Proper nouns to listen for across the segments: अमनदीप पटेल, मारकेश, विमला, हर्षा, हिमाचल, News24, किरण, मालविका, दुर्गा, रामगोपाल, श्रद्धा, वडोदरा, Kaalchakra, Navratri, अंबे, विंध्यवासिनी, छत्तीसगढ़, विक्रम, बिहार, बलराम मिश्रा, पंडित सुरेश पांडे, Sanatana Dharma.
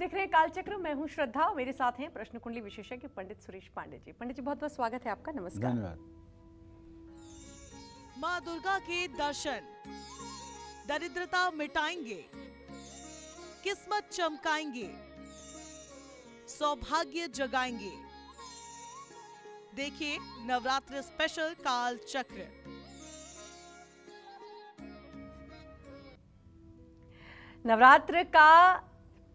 देख रहे हैं कालचक्र, मैं हूं श्रद्धा और मेरे साथ हैं प्रश्न कुंडली विशेषज्ञ पंडित सुरेश पांडे जी। पंडित जी बहुत बहुत स्वागत है आपका, नमस्कार। धन्यवाद। माँ दुर्गा के दर्शन दरिद्रता मिटाएंगे, किस्मत चमकाएंगे, सौभाग्य जगाएंगे। देखिए नवरात्र स्पेशल कालचक्र। नवरात्र का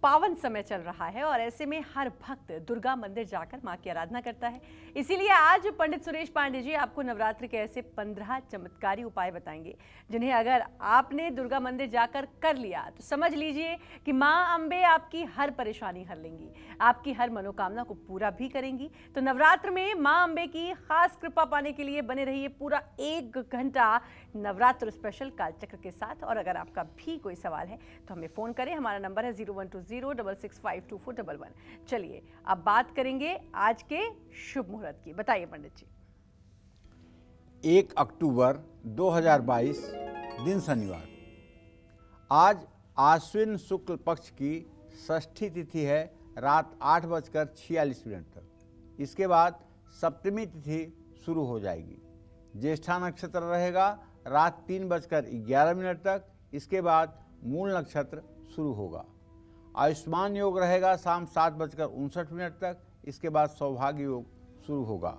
पावन समय चल रहा है और ऐसे में हर भक्त दुर्गा मंदिर जाकर मां की आराधना करता है। इसीलिए आज पंडित सुरेश पांडे जी आपको नवरात्र के ऐसे 15 चमत्कारी उपाय बताएंगे जिन्हें अगर आपने दुर्गा मंदिर जाकर कर लिया तो समझ लीजिए कि मां अंबे आपकी हर परेशानी हर लेंगी, आपकी हर मनोकामना को पूरा भी करेंगी। तो नवरात्र में माँ अंबे की खास कृपा पाने के लिए बने रहिए पूरा 1 घंटा नवरात्र स्पेशल कालचक्र के साथ। और अगर आपका भी कोई सवाल है तो हमें फ़ोन करें, हमारा नंबर है 01206652411। चलिए अब बात करेंगे आज के शुभ मुहूर्त की। बताइए पंडित जी। 1 अक्टूबर 2022 दिन शनिवार। आज आश्विन शुक्ल पक्ष की षष्ठी तिथि है, रात 8:46 तक। इसके बाद सप्तमी तिथि शुरू हो जाएगी। ज्येष्ठा नक्षत्र रहेगा रात 3:11 तक। इसके बाद मूल नक्षत्र शुरू होगा। आयुष्मान योग रहेगा शाम 7:59 तक। इसके बाद सौभाग्य योग शुरू होगा।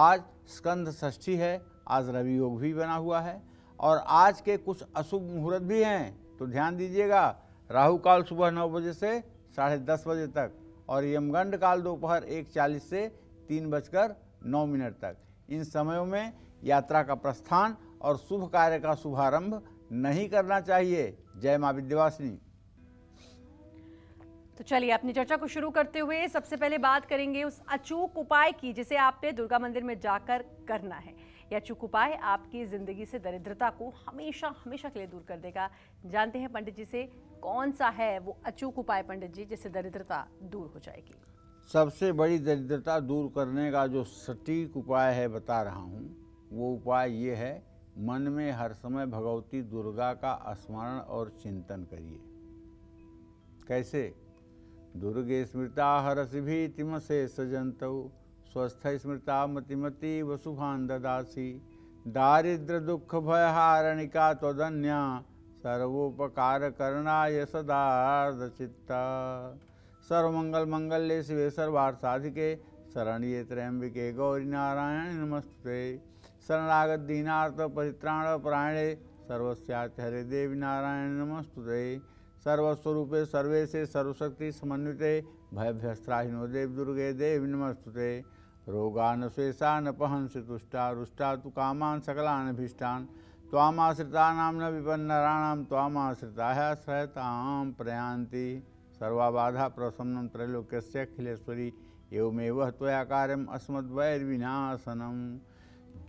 आज स्कंद षष्ठी है, आज रवि योग भी बना हुआ है। और आज के कुछ अशुभ मुहूर्त भी हैं तो ध्यान दीजिएगा। राहु काल सुबह 9 बजे से 10:30 बजे तक और यमगंड काल दोपहर 1:40 से 3:09 तक। इन समयों में यात्रा का प्रस्थान और शुभ कार्य का शुभारंभ नहीं करना चाहिए। जय मां विंध्यवासिनी। तो चलिए अपनी चर्चा को शुरू करते हुए सबसे पहले बात करेंगे उस अचूक उपाय की जिसे आपने दुर्गा मंदिर में जाकर करना है। यह अचूक उपाय आपकी ज़िंदगी से दरिद्रता को हमेशा हमेशा के लिए दूर कर देगा। जानते हैं पंडित जी से कौन सा है वो अचूक उपाय पंडित जी जिससे दरिद्रता दूर हो जाएगी। सबसे बड़ी दरिद्रता दूर करने का जो सटीक उपाय है बता रहा हूँ, वो उपाय ये है, मन में हर समय भगवती दुर्गा का स्मरण और चिंतन करिए। कैसे? दुर्गे स्मृता हरसि भीतिम से सजंतौ, स्वस्थ स्मृता मतिमती वसुभान ददासी, दारिद्र दुख भयहारणिका त्वदन्या सर्वोपकार करणाय सदार्धचित्ता। सर्वमंगल मंगल्ये शिवे सर्वार्थ साधिके शरण्ये त्र्यंबिके गौरी नारायण नमस्ते। शरणागत दीनार्थ परित्राण परायणे सर्वस्यार्थ हरे देवी नारायण नमस्ते। सर्वस्वरूपे सर्वे से सर्वशक्ति समन्विते भयभ्यस्त्राहिनो देव दुर्गे देव नमस्तुते। रोगान शेषान पहंसि तुष्टा, रुष्टा तु कामान सकलान अभीष्टान, त्वामाश्रिता नाम न विपन्नराणाम त्वामाश्रिताः सहतां प्रयांति। सर्वाबाधा प्रशमनं त्रैलोक्यस्य अखिलेश्वरी एवमेव त्वया कार्यम अस्मद्वैर्विनाशनम।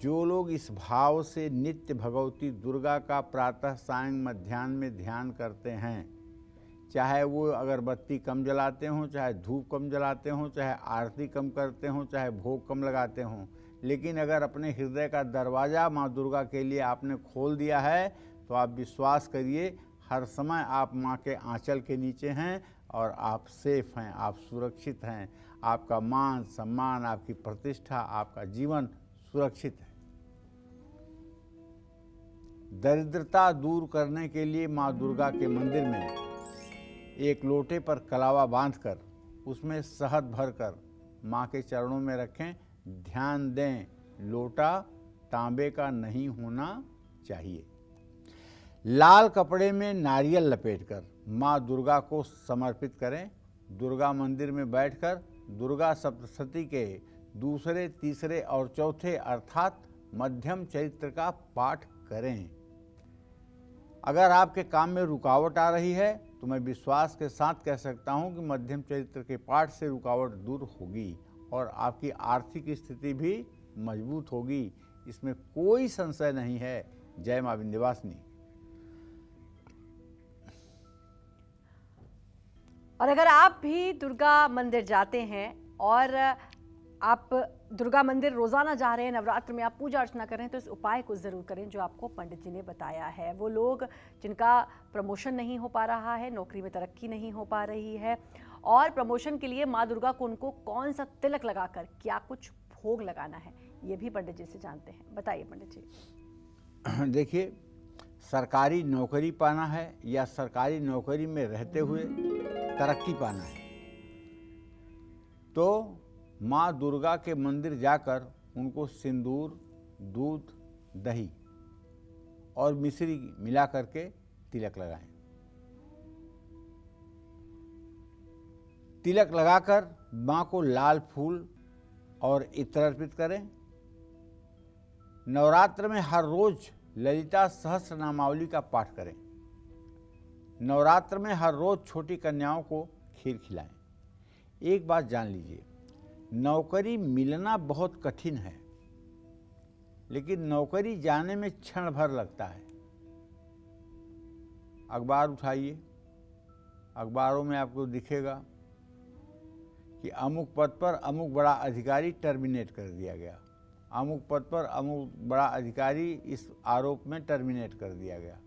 जो लोग इस भाव से नित्य भगवती दुर्गा का प्रातः सायं मध्याह्न में ध्यान करते हैं, चाहे वो अगरबत्ती कम जलाते हों, चाहे धूप कम जलाते हों, चाहे आरती कम करते हों, चाहे भोग कम लगाते हों, लेकिन अगर अपने हृदय का दरवाज़ा माँ दुर्गा के लिए आपने खोल दिया है तो आप विश्वास करिए हर समय आप माँ के आंचल के नीचे हैं और आप सेफ हैं, आप सुरक्षित हैं। आपका मान सम्मान, आपकी प्रतिष्ठा, आपका जीवन सुरक्षित है। दरिद्रता दूर करने के लिए माँ दुर्गा के मंदिर में एक लोटे पर कलावा बांधकर उसमें शहद भरकर माँ के चरणों में रखें। ध्यान दें, लोटा तांबे का नहीं होना चाहिए। लाल कपड़े में नारियल लपेटकर माँ दुर्गा को समर्पित करें। दुर्गा मंदिर में बैठकर दुर्गा सप्तशती के 2., 3. और 4. अर्थात मध्यम चरित्र का पाठ करें। अगर आपके काम में रुकावट आ रही है तो मैं विश्वास के साथ कह सकता हूं कि मध्यम चरित्र के पाठ से रुकावट दूर होगी और आपकी आर्थिक स्थिति भी मजबूत होगी, इसमें कोई संशय नहीं है। जय मां विंध्यवासिनी। और अगर आप भी दुर्गा मंदिर जाते हैं और आप दुर्गा मंदिर रोज़ाना जा रहे हैं, नवरात्र में आप पूजा अर्चना कर रहे हैं, तो इस उपाय को ज़रूर करें जो आपको पंडित जी ने बताया है। वो लोग जिनका प्रमोशन नहीं हो पा रहा है, नौकरी में तरक्की नहीं हो पा रही है और प्रमोशन के लिए माँ दुर्गा को उनको कौन सा तिलक लगाकर क्या कुछ भोग लगाना है, ये भी पंडित जी से जानते हैं। बताइए पंडित जी। देखिए, सरकारी नौकरी पाना है या सरकारी नौकरी में रहते हुए तरक्की पाना है तो माँ दुर्गा के मंदिर जाकर उनको सिंदूर, दूध, दही और मिश्री मिला करके तिलक लगाएं। तिलक लगाकर माँ को लाल फूल और इत्र अर्पित करें। नवरात्र में हर रोज ललिता सहस्र नामावली का पाठ करें। नवरात्र में हर रोज छोटी कन्याओं को खीर खिलाएं। एक बात जान लीजिए, नौकरी मिलना बहुत कठिन है, लेकिन नौकरी जाने में क्षण भर लगता है। अखबार उठाइए, अखबारों में आपको दिखेगा कि अमुक पद पर अमुक बड़ा अधिकारी टर्मिनेट कर दिया गया, अमुक पद पर अमुक बड़ा अधिकारी इस आरोप में टर्मिनेट कर दिया गया।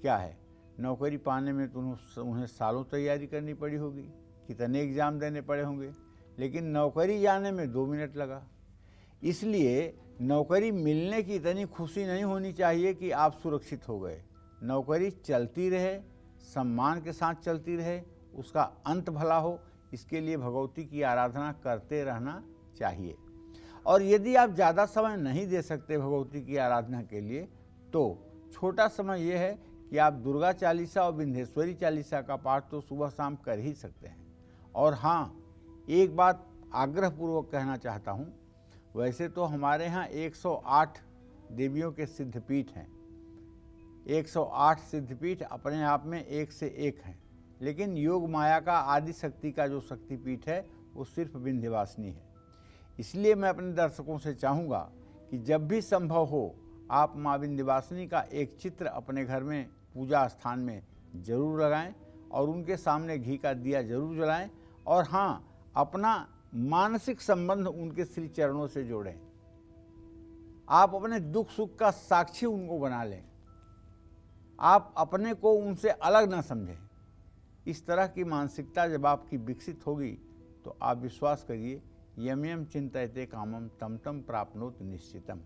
क्या है, नौकरी पाने में तो उन्हें सालों तैयारी करनी पड़ी होगी, कितने एग्ज़ाम देने पड़े होंगे, लेकिन नौकरी जाने में 2 मिनट लगा। इसलिए नौकरी मिलने की इतनी खुशी नहीं होनी चाहिए कि आप सुरक्षित हो गए। नौकरी चलती रहे, सम्मान के साथ चलती रहे, उसका अंत भला हो, इसके लिए भगवती की आराधना करते रहना चाहिए। और यदि आप ज़्यादा समय नहीं दे सकते भगवती की आराधना के लिए तो छोटा समय यह है कि आप दुर्गा चालीसा और विंध्यवासिनी चालीसा का पाठ तो सुबह शाम कर ही सकते हैं। और हाँ, एक बात आग्रहपूर्वक कहना चाहता हूँ, वैसे तो हमारे यहाँ 108 देवियों के सिद्धपीठ हैं, 108 सिद्धपीठ अपने आप में एक से एक हैं, लेकिन योग माया का आदि शक्ति का जो शक्तिपीठ है वो सिर्फ विंध्यवासिनी है। इसलिए मैं अपने दर्शकों से चाहूँगा कि जब भी संभव हो आप माँ विंध्यवासिनी का एक चित्र अपने घर में पूजा स्थान में जरूर लगाएं और उनके सामने घी का दिया जरूर जलाएं। और हाँ, अपना मानसिक संबंध उनके श्री चरणों से जोड़ें। आप अपने दुख सुख का साक्षी उनको बना लें, आप अपने को उनसे अलग ना समझें। इस तरह की मानसिकता जब आपकी विकसित होगी तो आप विश्वास करिए, यम यम चिंतयते कामम तम तम प्राप्नोत निश्चितम।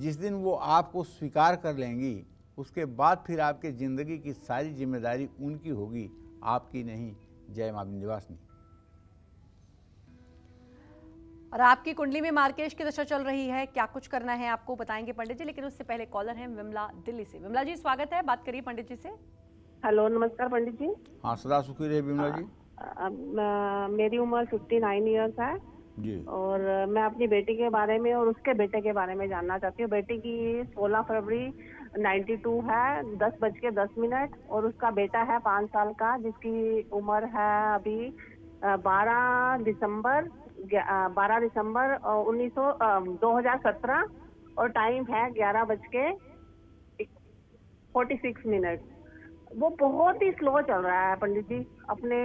जिस दिन वो आपको स्वीकार कर लेंगी उसके बाद फिर आपके ज़िंदगी की सारी जिम्मेदारी उनकी होगी, आपकी नहीं। जय मां विंध्यवासिनी। और आपकी कुंडली में मार्केश की दशा चल रही है, क्या कुछ करना है आपको बताएंगे पंडित जी, लेकिन उससे पहले कॉलर है विमला दिल्ली से। विमला जी स्वागत है, बात करिए पंडित जी से। हेलो, नमस्कार पंडित जी। हाँ, सदा सुखी रहे विमला जी। मेरी उम्र 59 ईयर्स है और मैं अपनी बेटी के बारे में और उसके बेटे के बारे में जानना चाहती हूँ। बेटी की 16 फरवरी 92 है 10:10 और उसका बेटा है 5 साल का जिसकी उम्र है अभी 12 दिसंबर 2017 और टाइम है 11:46। वो बहुत ही स्लो चल रहा है पंडित जी। अपने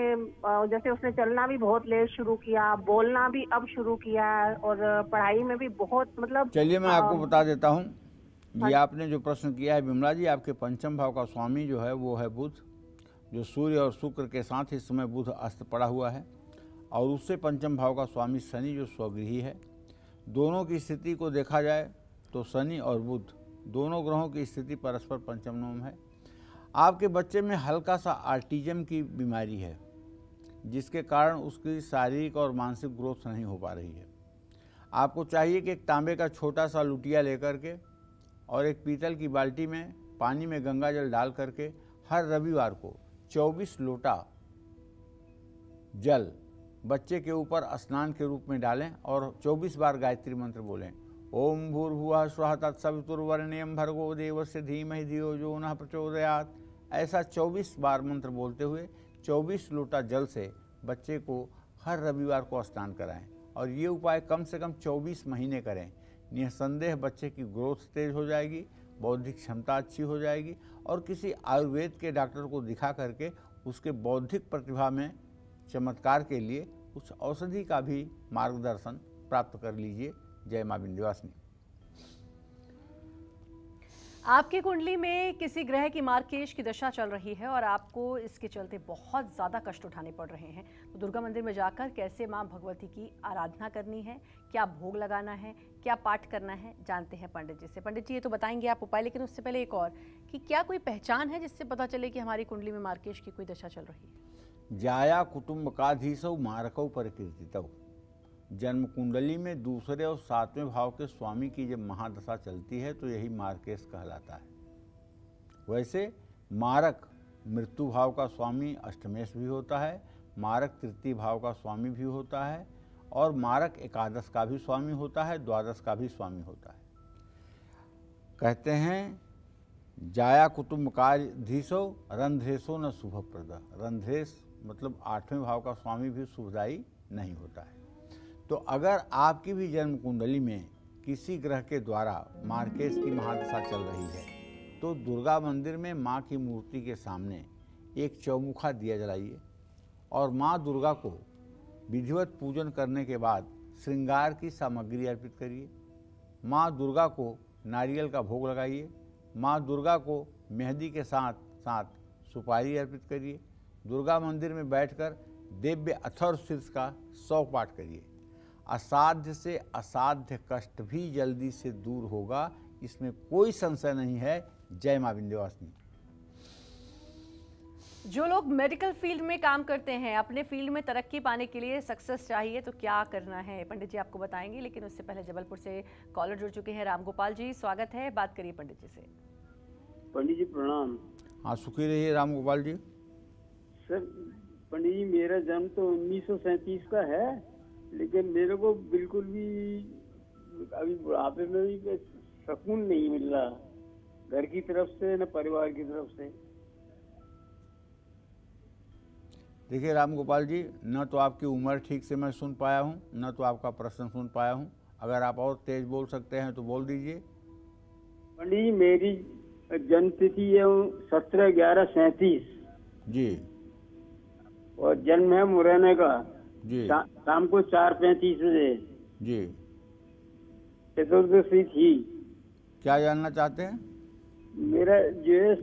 जैसे उसने चलना भी बहुत लेट शुरू किया, बोलना भी अब शुरू किया और पढ़ाई में भी बहुत मतलब। चलिए मैं आपको बता देता हूँ। ये आपने जो प्रश्न किया है विमला जी, आपके पंचम भाव का स्वामी जो है वो है बुध, जो सूर्य और शुक्र के साथ इस समय बुध अस्त पड़ा हुआ है और उससे पंचम भाव का स्वामी शनि जो स्वगृही है। दोनों की स्थिति को देखा जाए तो शनि और बुध दोनों ग्रहों की स्थिति परस्पर पंचम नवम है। आपके बच्चे में हल्का सा ऑटिज्म की बीमारी है जिसके कारण उसकी शारीरिक और मानसिक ग्रोथ नहीं हो पा रही है। आपको चाहिए कि एक तांबे का छोटा सा लुटिया लेकर के और एक पीतल की बाल्टी में पानी में गंगा जल डाल करके हर रविवार को 24 लोटा जल बच्चे के ऊपर स्नान के रूप में डालें और 24 बार गायत्री मंत्र बोलें। ओम भूर्भुवः स्वः तत्सवितुर्वरेण्यं भर्गो देवस्य धीमहि धियो जो न प्रचोदयात्। ऐसा 24 बार मंत्र बोलते हुए 24 लोटा जल से बच्चे को हर रविवार को स्नान कराएं और ये उपाय कम से कम 24 महीने करें। निःसंदेह बच्चे की ग्रोथ तेज हो जाएगी, बौद्धिक क्षमता अच्छी हो जाएगी और किसी आयुर्वेद के डॉक्टर को दिखा करके उसके बौद्धिक प्रतिभा में चमत्कार के लिए कुछ औषधि का भी मार्गदर्शन प्राप्त कर लीजिए। जय मां विंध्यवासिनी। आपकी कुंडली में किसी ग्रह की मार्गकेश की दशा चल रही है और आपको इसके चलते बहुत ज़्यादा कष्ट उठाने पड़ रहे हैं। तो दुर्गा मंदिर में जाकर कैसे मां भगवती की आराधना करनी है, क्या भोग लगाना है, क्या पाठ करना है, जानते हैं पंडित जी से। पंडित जी ये तो बताएंगे आप उपाय, लेकिन उससे पहले एक और कि क्या कोई पहचान है जिससे पता चले कि हमारी कुंडली में मार्गकेश की कोई दशा चल रही है। जाया कुटुम्बकाधीशौ मारकौ परिकीर्तितौ, जन्म कुंडली में दूसरे और सातवें भाव के स्वामी की जब महादशा चलती है तो यही मार्केश कहलाता है। वैसे मारक मृत्यु भाव का स्वामी अष्टमेश भी होता है, मारक तृतीय भाव का स्वामी भी होता है और मारक एकादश का भी स्वामी होता है, द्वादश का भी स्वामी होता है। कहते हैं जाया कुटुम्बकाधीशो रंध्रेशो न शुभप्रदा, रंध्रेश मतलब आठवें भाव का स्वामी भी शुभदायी नहीं होता है। तो अगर आपकी भी जन्म कुंडली में किसी ग्रह के द्वारा मार्केश की महादशा चल रही है तो दुर्गा मंदिर में माँ की मूर्ति के सामने एक चौमुखा दिया जलाइए और माँ दुर्गा को विधिवत पूजन करने के बाद श्रृंगार की सामग्री अर्पित करिए। माँ दुर्गा को नारियल का भोग लगाइए, माँ दुर्गा को मेहंदी के साथ साथ सुपारी अर्पित करिए। दुर्गा मंदिर में बैठकर दिव्य अथर्व शीर्ष का 100 पाठ करिए। असाध्य से असाध्य कष्ट भी जल्दी से दूर होगा, इसमें कोई संशय नहीं है। जय मां विंध्यवासिनी। जो लोग मेडिकल फील्ड में काम करते हैं, अपने फील्ड में तरक्की पाने के लिए सक्सेस चाहिए तो क्या करना है, पंडित जी आपको बताएंगे। लेकिन उससे पहले जबलपुर से कॉलर जुड़ चुके हैं रामगोपाल जी, स्वागत है, बात करिए पंडित जी से। पंडित जी प्रणाम। हाँ, सुखी रहिए रामगोपाल जी। सर पंडित जी मेरा जन्म तो 1937 का है, लेकिन मेरे को बिल्कुल भी अभी बुढ़ापे में भी सुकून नहीं मिल रहा, घर की तरफ से न परिवार की तरफ से। देखिए रामगोपाल जी, न तो आपकी उम्र ठीक से मैं सुन पाया हूँ, न तो आपका प्रश्न सुन पाया हूँ। अगर आप और तेज बोल सकते हैं तो बोल दीजिए। पंडित जी मेरी जन्म तिथि है 17/11/37 जी और जन्म है मुरैना का जी, शाम को 4:35 बजे जी, चतुर्दशी थी। क्या जानना चाहते हैं? मेरा जो है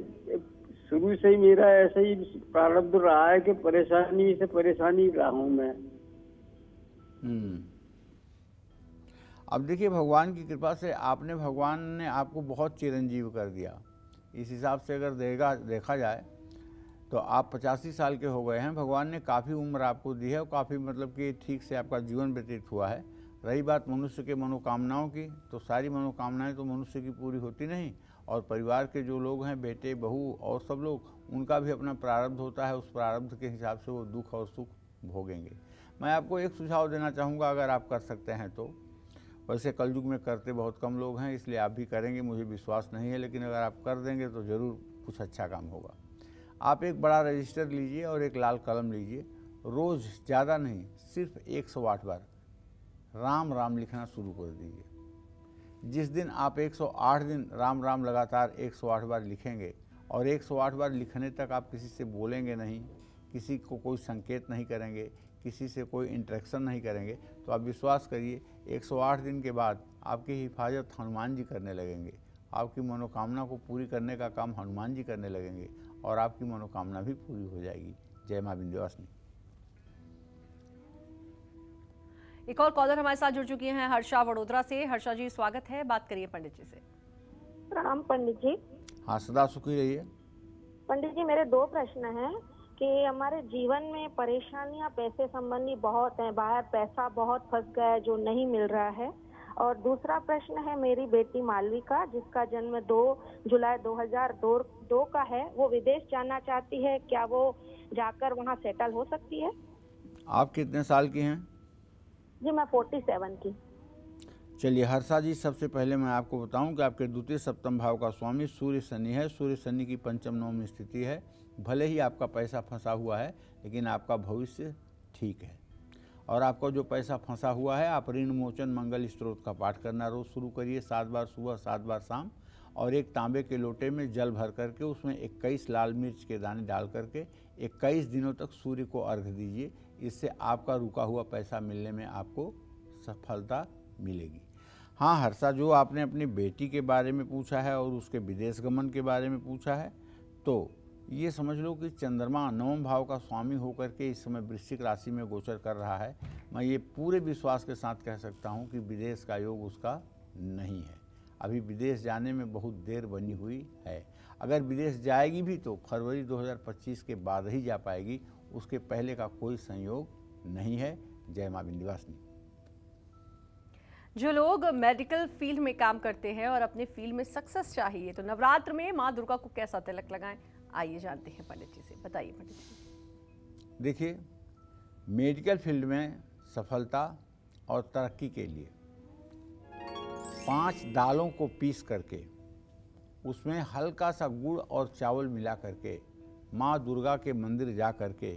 शुरू से ही मेरा ऐसा ही प्रारब्ध रहा है कि परेशानी से परेशानी रहा हूँ मैं। अब देखिए भगवान की कृपा से आपने, भगवान ने आपको बहुत चिरंजीव कर दिया। इस हिसाब से अगर देखा जाए तो आप 85 साल के हो गए हैं, भगवान ने काफ़ी उम्र आपको दी है और काफ़ी मतलब कि ठीक से आपका जीवन व्यतीत हुआ है। रही बात मनुष्य के मनोकामनाओं की, तो सारी मनोकामनाएं तो मनुष्य की पूरी होती नहीं, और परिवार के जो लोग हैं, बेटे बहू और सब लोग, उनका भी अपना प्रारब्ध होता है। उस प्रारब्ध के हिसाब से वो दुख और सुख भोगेंगे। मैं आपको एक सुझाव देना चाहूँगा, अगर आप कर सकते हैं तो। वैसे कलयुग में करते बहुत कम लोग हैं, इसलिए आप भी करेंगे मुझे विश्वास नहीं है, लेकिन अगर आप कर देंगे तो ज़रूर कुछ अच्छा काम होगा। आप एक बड़ा रजिस्टर लीजिए और एक लाल कलम लीजिए, रोज़ ज़्यादा नहीं सिर्फ 108 बार राम राम लिखना शुरू कर दीजिए। जिस दिन आप 108 दिन राम राम लगातार 108 बार लिखेंगे और 108 बार लिखने तक आप किसी से बोलेंगे नहीं, किसी को कोई संकेत नहीं करेंगे, किसी से कोई इंटरेक्शन नहीं करेंगे, तो आप विश्वास करिए 108 दिन के बाद आपकी हिफाजत हनुमान जी करने लगेंगे। आपकी मनोकामना को पूरी करने का काम हनुमान जी करने लगेंगे और आपकी मनोकामना भी पूरी हो जाएगी। जय मां विंध्यवासिनी। एक और कॉलर हमारे साथ जुड़ चुकी हैं हर्षा वडोदरा से। हर्षा जी स्वागत है, बात करिए पंडित जी से। प्रणाम पंडित जी। हाँ, सदा सुखी रहिए। पंडित जी मेरे 2 प्रश्न हैं कि हमारे जीवन में परेशानियां पैसे संबंधी बहुत हैं, बाहर पैसा बहुत फंस गया है जो नहीं मिल रहा है। और दूसरा प्रश्न है मेरी बेटी मालविका, जिसका जन्म 2 जुलाई 2002 का है, वो विदेश जाना चाहती है, क्या वो जाकर वहाँ सेटल हो सकती है? आप कितने साल की हैं जी? मैं 47 की। चलिए हर्षा जी, सबसे पहले मैं आपको बताऊं कि आपके द्वितीय सप्तम भाव का स्वामी सूर्य शनि है। सूर्य शनि की पंचम नवम स्थिति है। भले ही आपका पैसा फंसा हुआ है लेकिन आपका भविष्य ठीक है। और आपका जो पैसा फंसा हुआ है, आप ऋण मोचन मंगल स्त्रोत का पाठ करना रोज़ शुरू करिए, 7 बार सुबह 7 बार शाम, और एक तांबे के लोटे में जल भर करके उसमें 21 लाल मिर्च के दाने डाल करके 21 दिनों तक सूर्य को अर्घ दीजिए। इससे आपका रुका हुआ पैसा मिलने में आपको सफलता मिलेगी। हाँ हर्षा, जो आपने अपनी बेटी के बारे में पूछा है और उसके विदेश गमन के बारे में पूछा है, तो ये समझ लो कि चंद्रमा नवम भाव का स्वामी होकर के इस समय वृश्चिक राशि में गोचर कर रहा है। मैं ये पूरे विश्वास के साथ कह सकता हूँ कि विदेश का योग उसका नहीं है। अभी विदेश जाने में बहुत देर बनी हुई है। अगर विदेश जाएगी भी तो फरवरी 2025 के बाद ही जा पाएगी, उसके पहले का कोई संयोग नहीं है। जय मां विंध्यवासिनी। जो लोग मेडिकल फील्ड में काम करते हैं और अपने फील्ड में सक्सेस चाहिए, तो नवरात्र में माँ दुर्गा को कैसा तिलक लगाएं, आइए जानते हैं पंडित जी से। बताइए पंडित जी। देखिए, मेडिकल फील्ड में सफलता और तरक्की के लिए 5 दालों को पीस करके उसमें हल्का सा गुड़ और चावल मिला करके माँ दुर्गा के मंदिर जा करके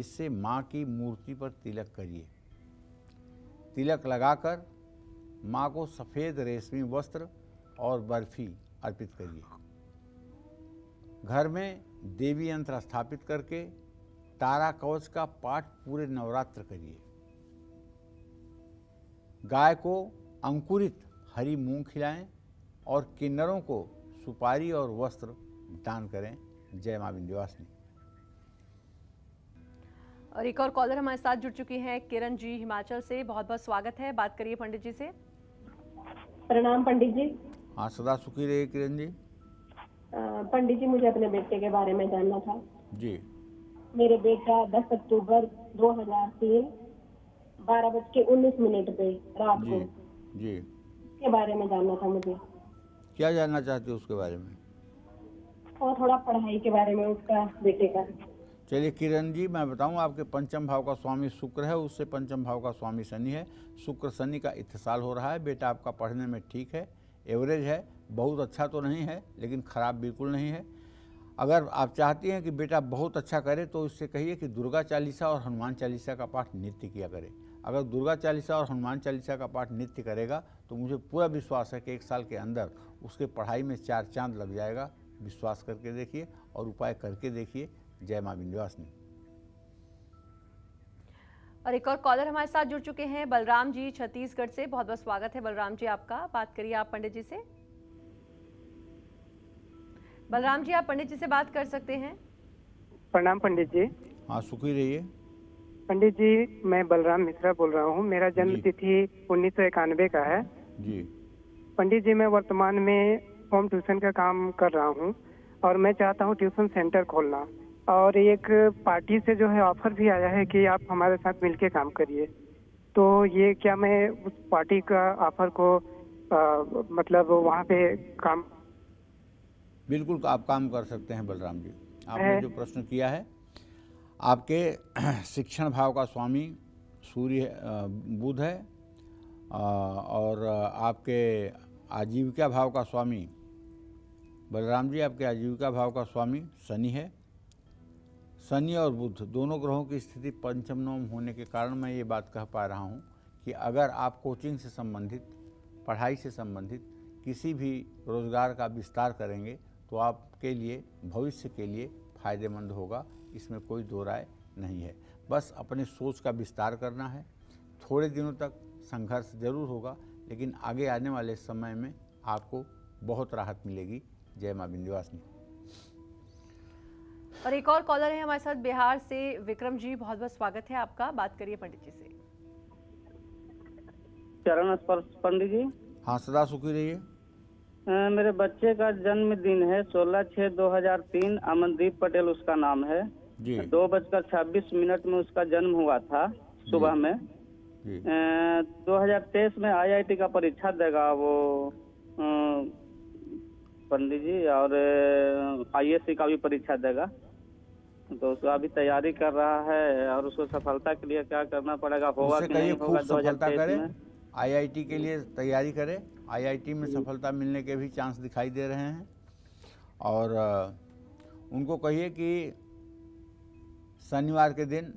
इससे माँ की मूर्ति पर तिलक करिए। तिलक लगाकर माँ को सफ़ेद रेशमी वस्त्र और बर्फी अर्पित करिए। घर में देवी यंत्र स्थापित करके तारा कवच का पाठ पूरे नवरात्र करिए। गाय को अंकुरित हरी मूंग खिलाएं और किन्नरों को सुपारी और वस्त्र दान करें। जय मां विंध्यवासिनी। और एक और कॉलर हमारे साथ जुड़ चुकी हैं, किरण जी हिमाचल से। बहुत बहुत स्वागत है, बात करिए पंडित जी से। प्रणाम पंडित जी। हाँ, सदा सुखी रहिए किरण जी। पंडित जी, मुझे अपने बेटे के बारे में जानना था जी। मेरे बेटा 10 अक्टूबर 2003 12:19 पे रात को जी के बारे में जानना था मुझे। क्या जानना चाहते हो उसके बारे में? और थोड़ा पढ़ाई के बारे में उसका, बेटे का। चलिए किरण जी, मैं बताऊं, आपके पंचम भाव का स्वामी शुक्र है, उससे पंचम भाव का स्वामी शनि है। शुक्र शनि का इत्तिसाल हो रहा है। बेटा आपका पढ़ने में ठीक है, एवरेज है, बहुत अच्छा तो नहीं है लेकिन ख़राब बिल्कुल नहीं है। अगर आप चाहती हैं कि बेटा बहुत अच्छा करे तो इससे कहिए कि दुर्गा चालीसा और हनुमान चालीसा का पाठ नित्य किया करे। अगर दुर्गा चालीसा और हनुमान चालीसा का पाठ नित्य करेगा तो मुझे पूरा विश्वास है कि 1 साल के अंदर उसके पढ़ाई में 4 चांद लग जाएगा। विश्वास करके देखिए और उपाय करके देखिए। जय मां विंध्यवासिनी। और एक और कॉलर हमारे साथ जुड़ चुके हैं, बलराम जी छत्तीसगढ़ से। बहुत बहुत स्वागत है बलराम जी आपका, बात करिए आप पंडित जी से। बलराम जी, आप पंडित जी से बात कर सकते हैं। प्रणाम पंडित जी। हाँ, सुखी रहिए। पंडित जी, मैं बलराम मिश्रा बोल रहा हूँ। मेरा जन्म तिथि 1991 का है जी। पंडित जी, मैं वर्तमान में होम ट्यूशन का काम कर रहा हूँ और मैं चाहता हूँ ट्यूशन सेंटर खोलना, और एक पार्टी से जो है ऑफर भी आया है कि आप हमारे साथ मिलके काम करिए। तो ये क्या मैं उस पार्टी का ऑफर को मतलब वहाँ पे काम? बिल्कुल आप काम कर सकते हैं बलराम जी। आपने जो प्रश्न किया है, आपके शिक्षण भाव का स्वामी सूर्य बुध है और आपके आजीविका भाव का स्वामी बलराम जी, आपके आजीविका भाव का स्वामी शनि है। शनि और बुध दोनों ग्रहों की स्थिति पंचम नवम होने के कारण मैं ये बात कह पा रहा हूँ कि अगर आप कोचिंग से संबंधित, पढ़ाई से संबंधित किसी भी रोजगार का विस्तार करेंगे तो आपके लिए भविष्य के लिए फायदेमंद होगा। इसमें कोई दो राय नहीं है। बस अपने सोच का विस्तार करना है। थोड़े दिनों तक संघर्ष जरूर होगा लेकिन आगे आने वाले समय में आपको बहुत राहत मिलेगी। जय मां विंध्यवासिनी। और एक और कॉलर है हमारे साथ बिहार से, विक्रम जी। बहुत बहुत स्वागत है आपका, बात करिए पंडित जी से। चरण स्पर्श पंडित जी। हाँ, सदा सुखी रहिए। मेरे बच्चे का जन्मदिन है 16/6/2003, अमनदीप पटेल उसका नाम है जी। 2:26 में उसका जन्म हुआ था सुबह में। 2023 में IIT का परीक्षा देगा वो पंडित जी, और ISC का भी परीक्षा देगा, तो उसका अभी तैयारी कर रहा है। और उसको सफलता के लिए क्या करना पड़ेगा, होगा कि नहीं होगा? 2023 में IIT के लिए तैयारी करें। IIT में सफलता मिलने के भी चांस दिखाई दे रहे हैं। और उनको कहिए कि शनिवार के दिन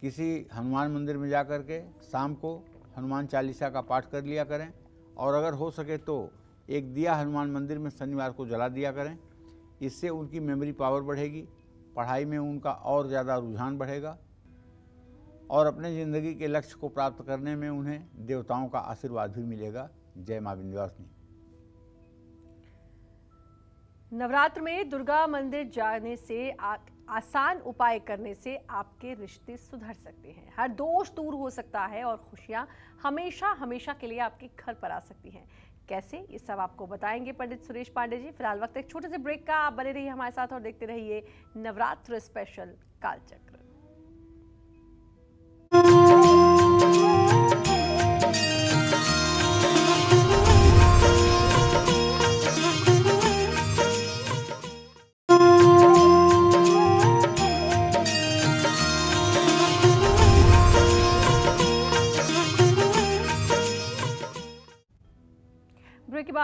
किसी हनुमान मंदिर में जा कर के शाम को हनुमान चालीसा का पाठ कर लिया करें, और अगर हो सके तो एक दिया हनुमान मंदिर में शनिवार को जला दिया करें। इससे उनकी मेमोरी पावर बढ़ेगी, पढ़ाई में उनका और ज़्यादा रुझान बढ़ेगा। और अपने ज़िंदगी के लक्ष्य को प्राप्त करने में उन्हें देवताओं का आशीर्वाद भी मिलेगा। जय मां विंध्यवासिनी। नवरात्र में दुर्गा मंदिर जाने से आसान उपाय करने से आपके रिश्ते सुधर सकते हैं, हर दोष दूर हो सकता है और खुशियां हमेशा हमेशा के लिए आपके घर पर आ सकती हैं। कैसे, ये सब आपको बताएंगे पंडित सुरेश पांडे जी। फिलहाल वक्त एक छोटे से ब्रेक का, आप बने रहिए हमारे साथ और देखते रहिए नवरात्र स्पेशल कालचक्र।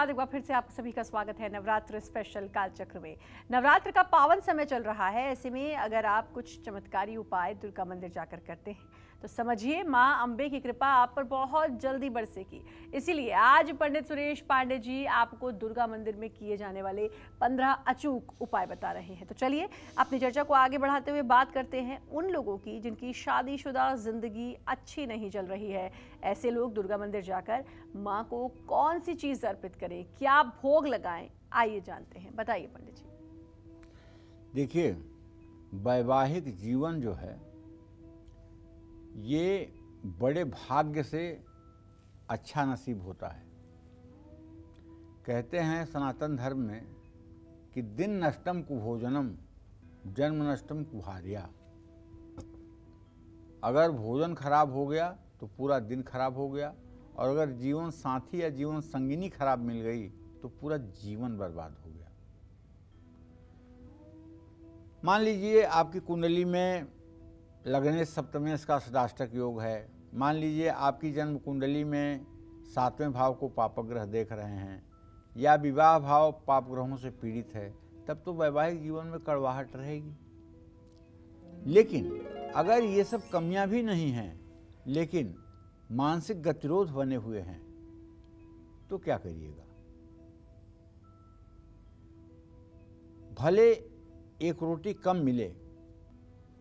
एक बार फिर से आप सभी का स्वागत है नवरात्र स्पेशल कालचक्र में। नवरात्र का पावन समय चल रहा है, ऐसे में अगर आप कुछ चमत्कारी उपाय दुर्गा मंदिर जाकर करते हैं तो समझिए मां अंबे की कृपा आप पर बहुत जल्दी बरसेगी। इसीलिए आज पंडित सुरेश पांडे जी आपको दुर्गा मंदिर में किए जाने वाले 15 अचूक उपाय बता रहे हैं। तो चलिए अपनी चर्चा को आगे बढ़ाते हुए बात करते हैं उन लोगों की जिनकी शादीशुदा जिंदगी अच्छी नहीं चल रही है। ऐसे लोग दुर्गा मंदिर जाकर माँ को कौन सी चीज़ अर्पित करें, क्या भोग लगाएं, आइए जानते हैं। बताइए पंडित जी। देखिए, वैवाहिक जीवन जो है ये बड़े भाग्य से अच्छा नसीब होता है। कहते हैं सनातन धर्म में कि दिन नष्टम कुभोजनम जन्म नष्टम कुहार्या। अगर भोजन खराब हो गया तो पूरा दिन खराब हो गया, और अगर जीवन साथी या जीवन संगिनी खराब मिल गई तो पूरा जीवन बर्बाद हो गया। मान लीजिए आपकी कुंडली में लग्नेश सप्तमेश का सदाष्टक योग है, मान लीजिए आपकी जन्म कुंडली में 7वें भाव को पापग्रह देख रहे हैं या विवाह भाव पापग्रहों से पीड़ित है, तब तो वैवाहिक जीवन में कड़वाहट रहेगी। लेकिन अगर ये सब कमियां भी नहीं हैं लेकिन मानसिक गतिरोध बने हुए हैं तो क्या करिएगा। भले एक रोटी कम मिले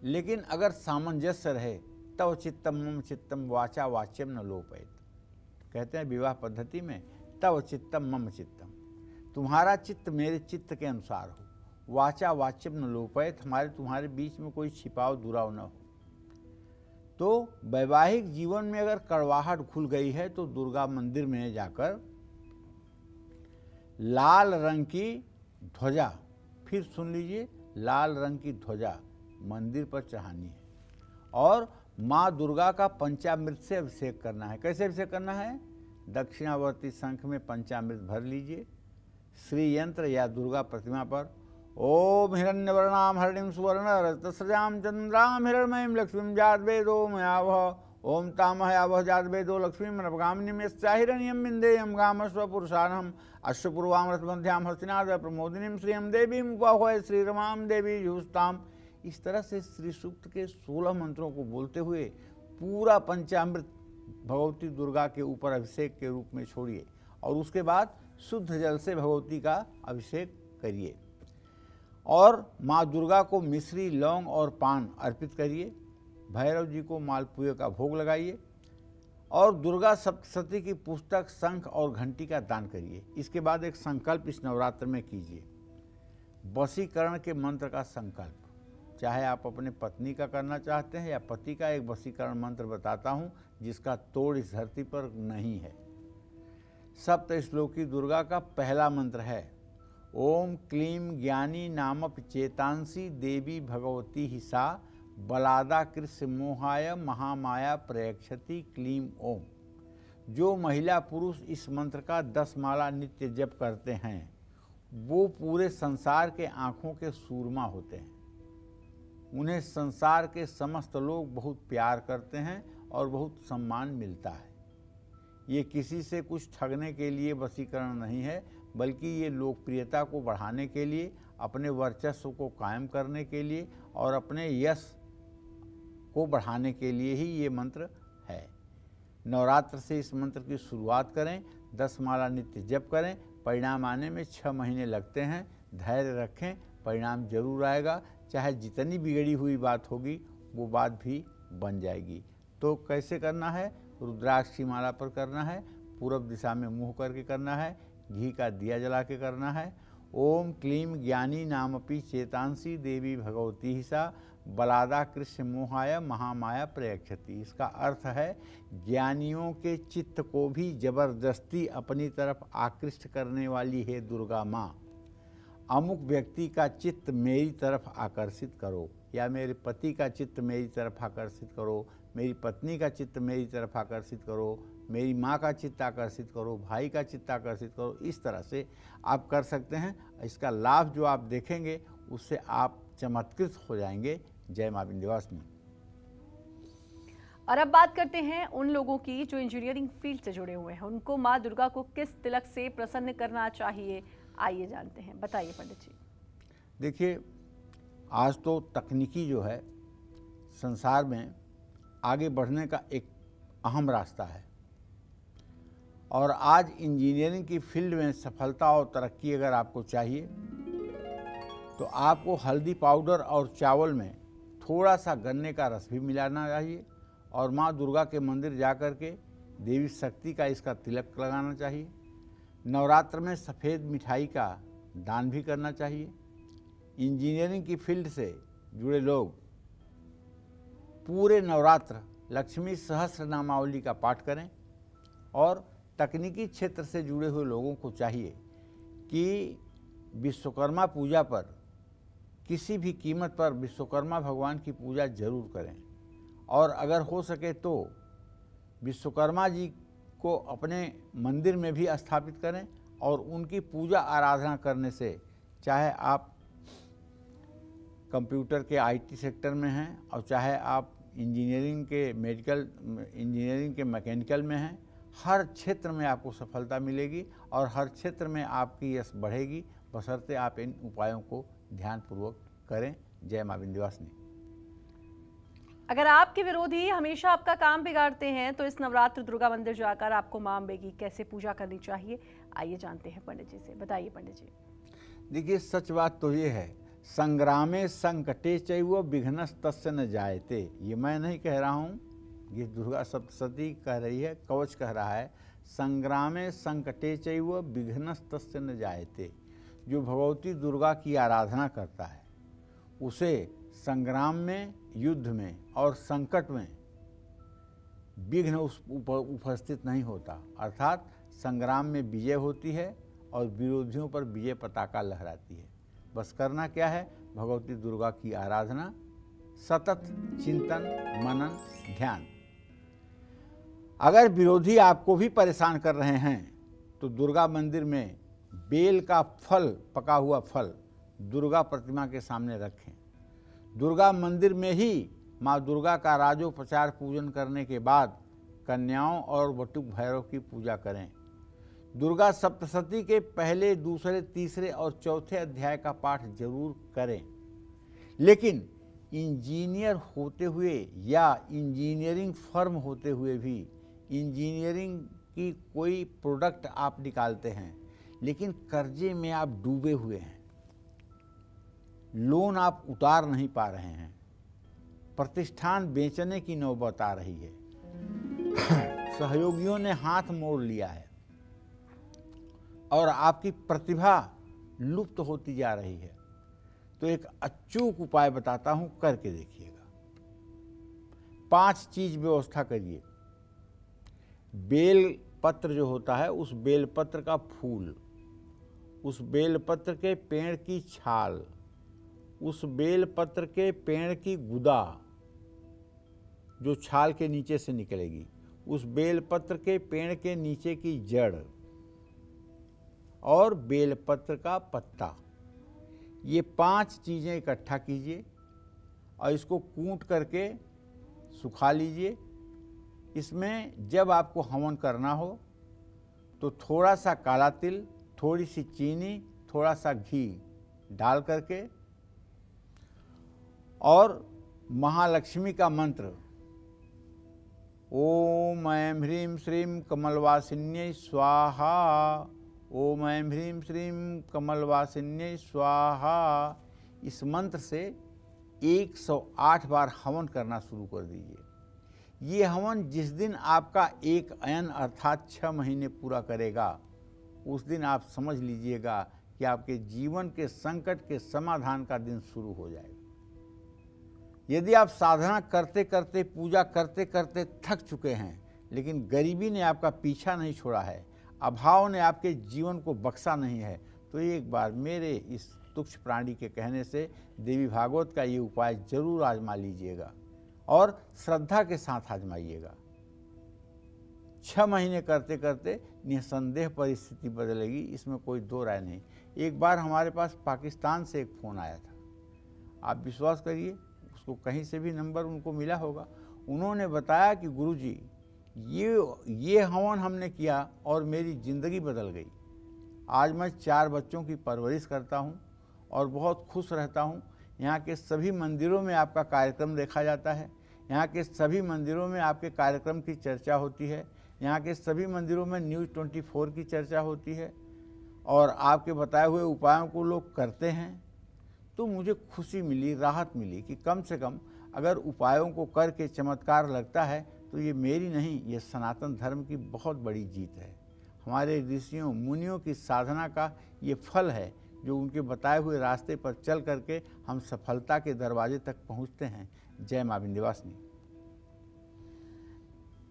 लेकिन अगर सामंजस्य रहे तव चित्तम मम चित्तम वाचा वाच्यम न लोपयेत। कहते हैं विवाह पद्धति में तव चित्तम मम चित्तम, तुम्हारा चित्त मेरे चित्त के अनुसार हो, वाचा वाच्यम न लोपयेत, हमारे तुम्हारे बीच में कोई छिपाव दुराव न हो। तो वैवाहिक जीवन में अगर कड़वाहट खुल गई है तो दुर्गा मंदिर में जाकर लाल रंग की ध्वजा, फिर सुन लीजिए, लाल रंग की ध्वजा मंदिर पर चढ़ानी है और माँ दुर्गा का पंचामृत से अभिषेक करना है। कैसे अभिषेक करना है? दक्षिणावर्ती शंख में पंचामृत भर लीजिए, श्री यंत्र या दुर्गा प्रतिमा पर ओम हिरण्यवर्णाम हरिणीम सुवर्ण रजतस्रजाम चंद्राम हिरण्मयीम लक्ष्मीम जातवेदोम यावह ओम तामह यावह जातवेदो लक्ष्मीम नवगामिनीम यस्याहिरण्यम विन्देयम गामः स्वपुरुषार्हम् अश्वपूर्वाम रथमध्याम हस्तिनाद प्रमोदिनीम श्रीयम देवीम उपाहय श्रीरमाम देवी जुहुस्ताम। इस तरह से श्री सूक्त के 16 मंत्रों को बोलते हुए पूरा पंचामृत भगवती दुर्गा के ऊपर अभिषेक के रूप में छोड़िए और उसके बाद शुद्ध जल से भगवती का अभिषेक करिए और माँ दुर्गा को मिश्री, लौंग और पान अर्पित करिए। भैरव जी को मालपुए का भोग लगाइए और दुर्गा सप्तशती की पुस्तक, शंख और घंटी का दान करिए। इसके बाद एक संकल्प इस नवरात्र में कीजिए, वशीकरण के मंत्र का संकल्प। चाहे आप अपने पत्नी का करना चाहते हैं या पति का, एक वशीकरण मंत्र बताता हूँ जिसका तोड़ इस धरती पर नहीं है। सप्त श्लोकी दुर्गा का पहला मंत्र है ओम क्लीम ज्ञानी नामप चेतांसी देवी भगवती ही सा बलादा कृष्ण मोहाय महामाया प्रयक्षति क्लीम ओम। जो महिला पुरुष इस मंत्र का 10 माला नित्य जप करते हैं वो पूरे संसार के आँखों के सूरमा होते हैं, उन्हें संसार के समस्त लोग बहुत प्यार करते हैं और बहुत सम्मान मिलता है। ये किसी से कुछ ठगने के लिए वशीकरण नहीं है, बल्कि ये लोकप्रियता को बढ़ाने के लिए, अपने वर्चस्व को कायम करने के लिए और अपने यश को बढ़ाने के लिए ही ये मंत्र है। नवरात्र से इस मंत्र की शुरुआत करें, 10 माला नित्य जप करें। परिणाम आने में 6 महीने लगते हैं, धैर्य रखें, परिणाम जरूर आएगा। चाहे जितनी बिगड़ी हुई बात होगी वो बात भी बन जाएगी। तो कैसे करना है, रुद्राक्ष की माला पर करना है, पूरब दिशा में मुँह करके करना है, घी का दिया जला के करना है। ओम क्लीम ज्ञानी नामपि चेतांसी देवी भगवती ही सा बलादा कृष्ण मोहाय महामाया प्रयक्षति। इसका अर्थ है ज्ञानियों के चित्त को भी जबरदस्ती अपनी तरफ आकृष्ट करने वाली है दुर्गा माँ। अमुक व्यक्ति का चित्त मेरी तरफ आकर्षित करो, या मेरे पति का चित्त मेरी तरफ आकर्षित करो, मेरी पत्नी का चित्त मेरी तरफ आकर्षित करो, मेरी माँ का चित्त आकर्षित करो, भाई का चित्त आकर्षित करो। इस तरह से आप कर सकते हैं। इसका लाभ जो आप देखेंगे उससे आप चमत्कृत हो जाएंगे। जय माँ विंध्यवासिनी। और अब बात करते हैं उन लोगों की जो इंजीनियरिंग फील्ड से जुड़े हुए हैं, उनको माँ दुर्गा को किस तिलक से प्रसन्न करना चाहिए, आइए जानते हैं। बताइए पंडित जी। देखिए, आज तो तकनीकी जो है संसार में आगे बढ़ने का एक अहम रास्ता है, और आज इंजीनियरिंग की फील्ड में सफलता और तरक्की अगर आपको चाहिए तो आपको हल्दी पाउडर और चावल में थोड़ा सा गन्ने का रस भी मिलाना चाहिए, और माँ दुर्गा के मंदिर जाकर के देवी शक्ति का इसका तिलक लगाना चाहिए। नवरात्र में सफ़ेद मिठाई का दान भी करना चाहिए। इंजीनियरिंग की फील्ड से जुड़े लोग पूरे नवरात्र लक्ष्मी सहस्रनामावली का पाठ करें। और तकनीकी क्षेत्र से जुड़े हुए लोगों को चाहिए कि विश्वकर्मा पूजा पर किसी भी कीमत पर विश्वकर्मा भगवान की पूजा जरूर करें, और अगर हो सके तो विश्वकर्मा जी को अपने मंदिर में भी स्थापित करें, और उनकी पूजा आराधना करने से, चाहे आप कंप्यूटर के आईटी सेक्टर में हैं और चाहे आप इंजीनियरिंग के मेडिकल इंजीनियरिंग के मैकेनिकल में हैं, हर क्षेत्र में आपको सफलता मिलेगी और हर क्षेत्र में आपकी यश बढ़ेगी, बशर्ते आप इन उपायों को ध्यानपूर्वक करें। जय मां विंध्यवासिनी। अगर आपके विरोधी हमेशा आपका काम बिगाड़ते हैं तो इस नवरात्र दुर्गा मंदिर जाकर आपको मां अंबे की कैसे पूजा करनी चाहिए, आइए जानते हैं पंडित जी से। बताइए पंडित जी। देखिए, सच बात तो ये है, संग्रामे संकटे चैव विघ्नस् तस्य न जायते। ये मैं नहीं कह रहा हूँ, ये दुर्गा सप्तशती कह रही है, कवच कह रहा है। संग्रामे संकटे चैव विघ्नस् तस्य न जायते। जो भगवती दुर्गा की आराधना करता है उसे संग्राम में, युद्ध में और संकट में विघ्न उस उपस्थित नहीं होता, अर्थात संग्राम में विजय होती है और विरोधियों पर विजय पताका लहराती है। बस करना क्या है, भगवती दुर्गा की आराधना, सतत चिंतन, मनन, ध्यान। अगर विरोधी आपको भी परेशान कर रहे हैं तो दुर्गा मंदिर में बेल का फल, पका हुआ फल, दुर्गा प्रतिमा के सामने रखें। दुर्गा मंदिर में ही माँ दुर्गा का राजोपचार पूजन करने के बाद कन्याओं और बटुक भैरव की पूजा करें। दुर्गा सप्तशती के पहले, दूसरे, तीसरे और चौथे अध्याय का पाठ जरूर करें। लेकिन इंजीनियर होते हुए या इंजीनियरिंग फर्म होते हुए भी इंजीनियरिंग की कोई प्रोडक्ट आप निकालते हैं लेकिन कर्जे में आप डूबे हुए हैं, लोन आप उतार नहीं पा रहे हैं, प्रतिष्ठान बेचने की नौबत आ रही है, सहयोगियों ने हाथ मोड़ लिया है और आपकी प्रतिभा लुप्त होती जा रही है, तो एक अचूक उपाय बताता हूं, करके देखिएगा। 5 चीज व्यवस्था करिए। बेल पत्र जो होता है, उस बेल पत्र का फूल, उस बेल पत्र के पेड़ की छाल, उस बेल पत्र के पेड़ की गुदा जो छाल के नीचे से निकलेगी, उस बेल पत्र के पेड़ के नीचे की जड़ और बेलपत्र का पत्ता, ये 5 चीज़ें इकट्ठा कीजिए और इसको कूट करके सुखा लीजिए। इसमें जब आपको हवन करना हो तो थोड़ा सा काला तिल, थोड़ी सी चीनी, थोड़ा सा घी डाल करके और महालक्ष्मी का मंत्र ओम ऐं ह्रीं श्रीं कमलवासिन्यै स्वाहा, ओम ऐं ह्रीं श्रीं कमलवासिन्यै स्वाहा, इस मंत्र से 108 बार हवन करना शुरू कर दीजिए। ये हवन जिस दिन आपका एक अयन अर्थात 6 महीने पूरा करेगा, उस दिन आप समझ लीजिएगा कि आपके जीवन के संकट के समाधान का दिन शुरू हो जाएगा। यदि आप साधना करते करते, पूजा करते करते थक चुके हैं, लेकिन गरीबी ने आपका पीछा नहीं छोड़ा है, अभाव ने आपके जीवन को बख्शा नहीं है, तो एक बार मेरे इस तुक्ष प्राणी के कहने से देवी भागवत का ये उपाय जरूर आजमा लीजिएगा और श्रद्धा के साथ आजमाइएगा। 6 महीने करते करते निसंदेह परिस्थिति बदलेगी, इसमें कोई दो राय नहीं। एक बार हमारे पास पाकिस्तान से एक फ़ोन आया था, आप विश्वास करिए, उसको कहीं से भी नंबर उनको मिला होगा। उन्होंने बताया कि गुरुजी ये हवन हमने किया और मेरी ज़िंदगी बदल गई। आज मैं 4 बच्चों की परवरिश करता हूँ और बहुत खुश रहता हूँ। यहाँ के सभी मंदिरों में आपका कार्यक्रम देखा जाता है, यहाँ के सभी मंदिरों में आपके कार्यक्रम की चर्चा होती है, यहाँ के सभी मंदिरों में News24 की चर्चा होती है और आपके बताए हुए उपायों को लोग करते हैं। तो मुझे खुशी मिली, राहत मिली कि कम से कम अगर उपायों को करके चमत्कार लगता है तो ये मेरी नहीं, ये सनातन धर्म की बहुत बड़ी जीत है। हमारे ऋषियों मुनियों की साधना का ये फल है जो उनके बताए हुए रास्ते पर चल करके हम सफलता के दरवाजे तक पहुंचते हैं। जय मां विंध्यवासिनी।